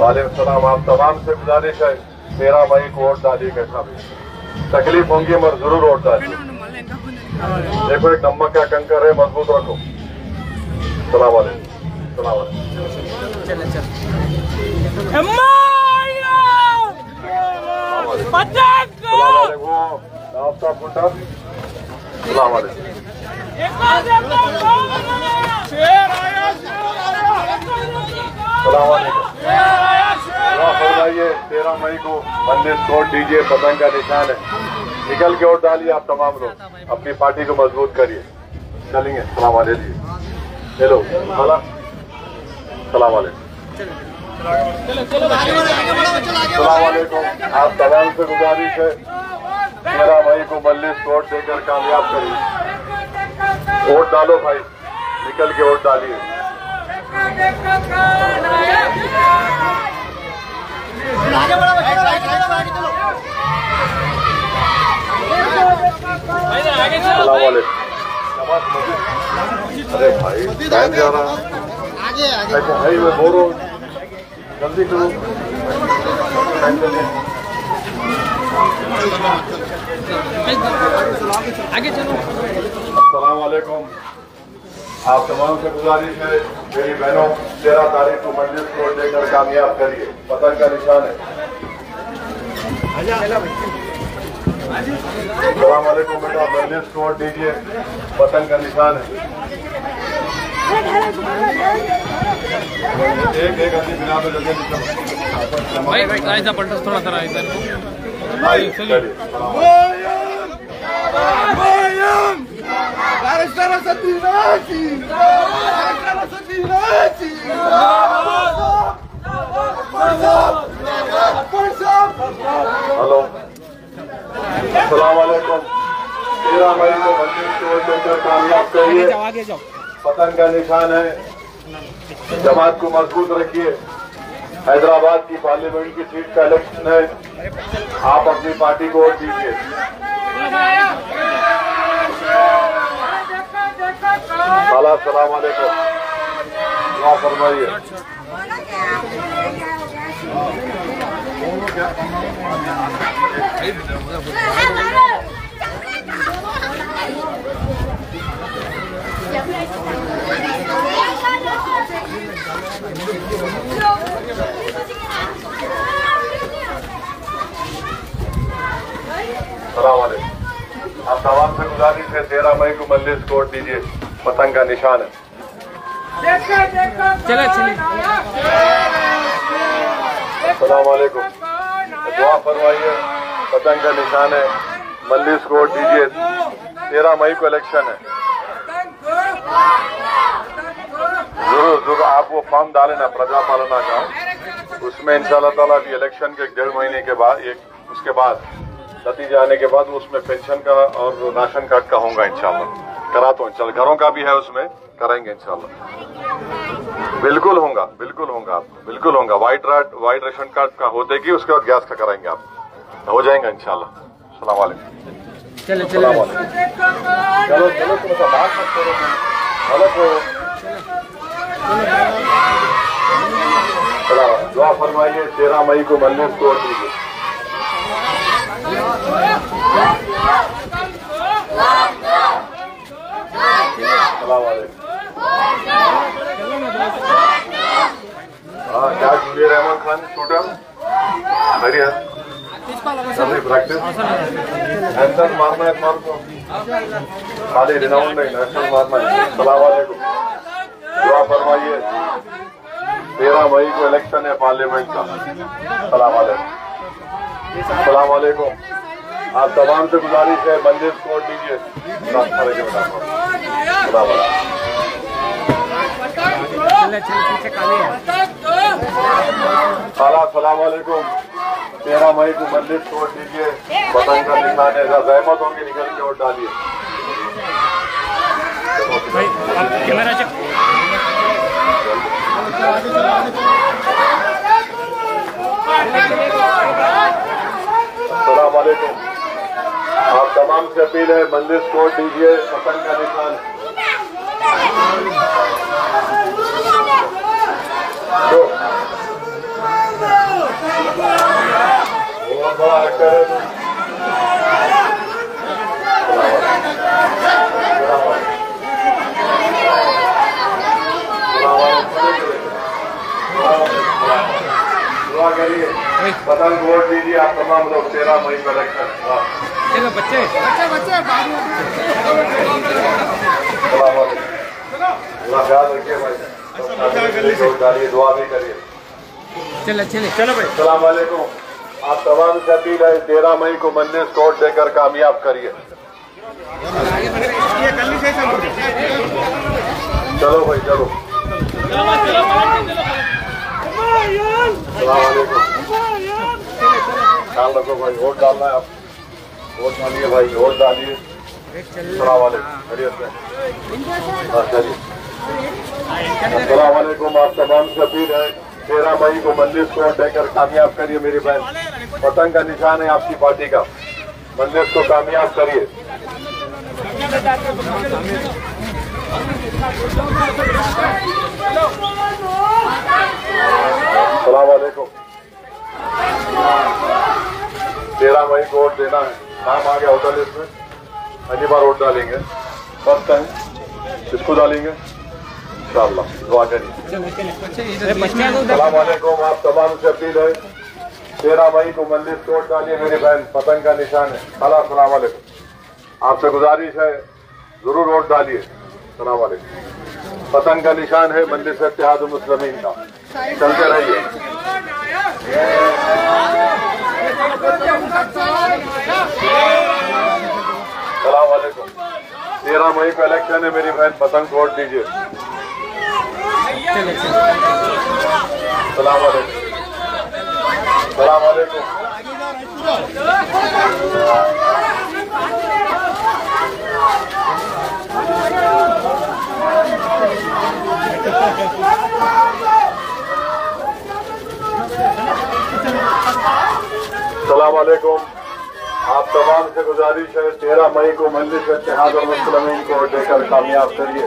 वालेकुम सलाम। आप तमाम से गुजारिश है 13 मई को वोट डाली कैसा भी तकलीफ होंगी मगर जरूर वोट डाली। देखो एक नमक का कंकर है, मजबूत रखो। सलाम वालेकुम। सलाम वालेकुम। आपका फुटा सलाम वालेकुम। 13 मई को बंदे छोड़ दीजिए, पतंग का निशान है, निकल के वोट डालिए। आप तमाम लोग अपनी पार्टी को मजबूत करिए। चलेंगे सलाम वालेकुम। हेलो सलाम वालेकुम। सलाम वालेकुम। आप तमाम से गुजारिश है 13 मई को मल्लिस वोट देकर कामयाब करिए। वोट डालो भाई, निकल के वोट डालिए। सलाम वालेकुम। अरे भाई टाइम जा रहा है, भाई मैं बोल रहा हूँ, जल्दी करो। आगे चलो। अस्सलाम वालेकुम। आप तमाम से गुजारिश है मेरी बहनों, 13 तारीख को मजलिस को लेकर कामयाब करिए, पतंग का निशान है। अस्सलाम वालेकुम बेटा, मजलिस को दीजिए, पतंग का निशान है। एक अपनी बिना में जल्दी आयदा पलटो, थोड़ा सा आयदा भाई। हेलो अस्सलाम वालेकुम। 13 मई को मंदिर छोड़ देकर कामयाब करिए, पतंग का निशान है। जमात को मजबूत रखिए। हैदराबाद की पार्लियामेंट की सीट का इलेक्शन है, आप अपनी पार्टी को वोट दीजिए। सलाम वालेकुम। दुआ फरमाइए। सलाम वालेकुम। आप तमाम से गुजारिश है 13 मई को मजलिस को वोट दीजिए, पतंग का निशान है। सलाम वालेकुम। दुआ फरमाइए, पतंग का निशान है, मजलिस को वोट दीजिए। 13 मई को इलेक्शन है, जरूर जरूर आप वो फॉर्म डालें ना, प्रजा पालना का, उसमें इंशाल्लाह ताला भी इलेक्शन के 1.5 महीने के बाद, एक उसके बाद नतीजे आने के बाद उसमें पेंशन का और राशन कार्ड का होगा इंशाल्लाह। करा तो इंशाल्लाह घरों का भी है, उसमें कराएंगे इंशाल्लाह। बिल्कुल होगा, बिल्कुल होगा, आप बिल्कुल होगा। वाइट राशन कार्ड का होते कि उसके बाद गैस का कराएंगे, आप हो जाएंगे इंशाल्लाह। अस्सलाम वालेकुम। चलो चलो थोड़ा सा बात मत करो, गलत हो। दुआ फरमाइए, 13 मई को मल्लिस को वोट दीजिए। हाँ क्या जुबेर अहमद खान शूटर बढ़िया प्रैक्टिस एक्शन मारना है, खाली रिनाउंड नहीं, एक्शन मारना है। सलाम वालेकुम। दुआ फरमाइए, 13 मई को इलेक्शन है पार्लियामेंट का। सलाम वालेकुम। सलाम वालेकुम। आप तमाम से गुजारिश है मंदिर छोड़ दीजिए। सलाम वालेकुम। 13 मई को मंदिर छोड़ दीजिए, पतंग का निशान है। जहमत होंगी, निकल के वोट डालिए। अस्सलाम वालेकुम। आप तमाम से अपील है मंदिर छोड़ दीजिए, पतंग का निशान। बदन बोल दीजिए आप तमाम लोग 13 मई पर रखकर बच्चे बच्चे बच्चे मुलाकात रखिए भाई, दुआ भी करिए। चलो चले चलो भाई, अस्सलाम वालेकुम। आप तमाम जाति भाई 13 मई को मन्ने स्कोर देकर कामयाब करिए। चलो भाई चलो, अस्सलाम वालेकुम। ख्याल रखो भाई, वोट डालना है आप, वोट डालिए भाई, वोट डालिए। अस्सलाम वालेकुम। आप तमाम से अपील है 13 मई को मजलिस को देकर कामयाब करिए मेरी बहन। पतंग का निशान है आपकी पार्टी का, मजलिस को कामयाब करिए। अस्सलाम वालेकुम। 13 मई को वोट देना है, नाम आ गया होटल इसमें। अगली बार वोट डालेंगे फर्स्ट टाइम किसको डालेंगे इंशाल्लाह, दुआ करिए। अस्सलाम वालेकुम। आप तमाम से अपील है 13 मई को मजलिस को वोट डालिए मेरी बहन, पतंग का निशान है। अस्सलाम वालेकुम। आपसे गुजारिश है जरूर वोट डालिए। अस्सलाम वालेकुम। पतंग का निशान है मजलिस इत्तेहाद मुस्लिमीन का, चलते रहिए। अस्सलाम वालेकुम। 13 मई को इलेक्शन है मेरी बहन, पतंग वोट दीजिए। अस्सलाम वालेकुम। अस्सलाम वालेकुम। अस्सलाम वालेकुम। आप तमाम से गुजारिश है 13 मई को मजलिस इत्तेहाद मुस्लिमीन को देकर कामयाब करिए।